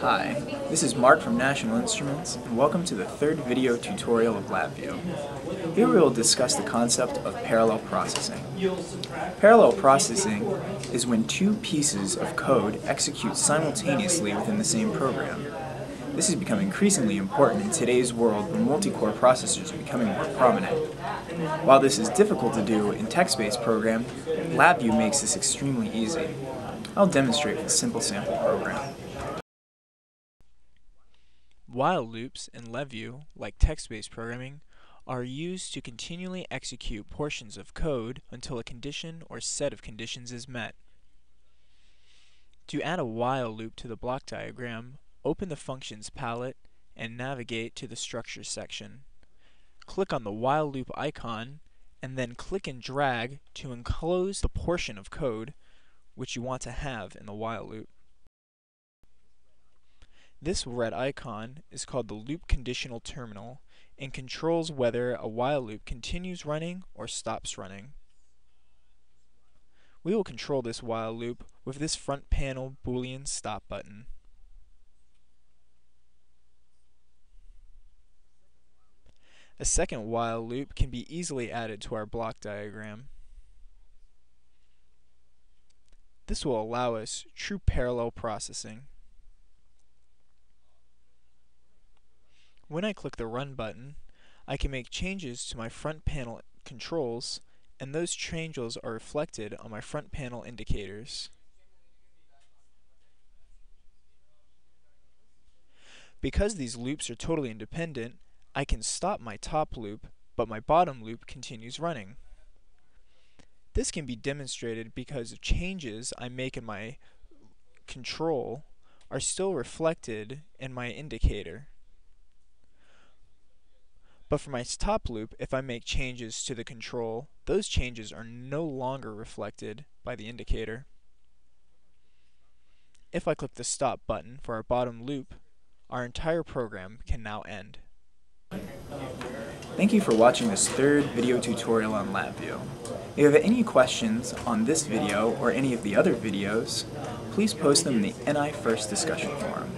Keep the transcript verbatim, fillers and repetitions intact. Hi, this is Mark from National Instruments, and welcome to the third video tutorial of LabVIEW. Here we will discuss the concept of parallel processing. Parallel processing is when two pieces of code execute simultaneously within the same program. This has become increasingly important in today's world when multi-core processors are becoming more prominent. While this is difficult to do in text-based programs, LabVIEW makes this extremely easy. I'll demonstrate with a simple sample program. While loops in LabVIEW, like text-based programming, are used to continually execute portions of code until a condition or set of conditions is met. To add a while loop to the block diagram, open the Functions palette and navigate to the Structure section. Click on the while loop icon and then click and drag to enclose the portion of code which you want to have in the while loop. This red icon is called the Loop Conditional Terminal and controls whether a while loop continues running or stops running. We will control this while loop with this front panel Boolean stop button. A second while loop can be easily added to our block diagram. This will allow us true parallel processing. When I click the Run button, I can make changes to my front panel controls, and those changes are reflected on my front panel indicators. Because these loops are totally independent, I can stop my top loop, but my bottom loop continues running. This can be demonstrated because the changes I make in my control are still reflected in my indicator. But for my top loop, if I make changes to the control, those changes are no longer reflected by the indicator. If I click the stop button for our bottom loop, our entire program can now end. Thank you for watching this third video tutorial on LabVIEW. If you have any questions on this video or any of the other videos, please post them in the N I FIRST discussion forum.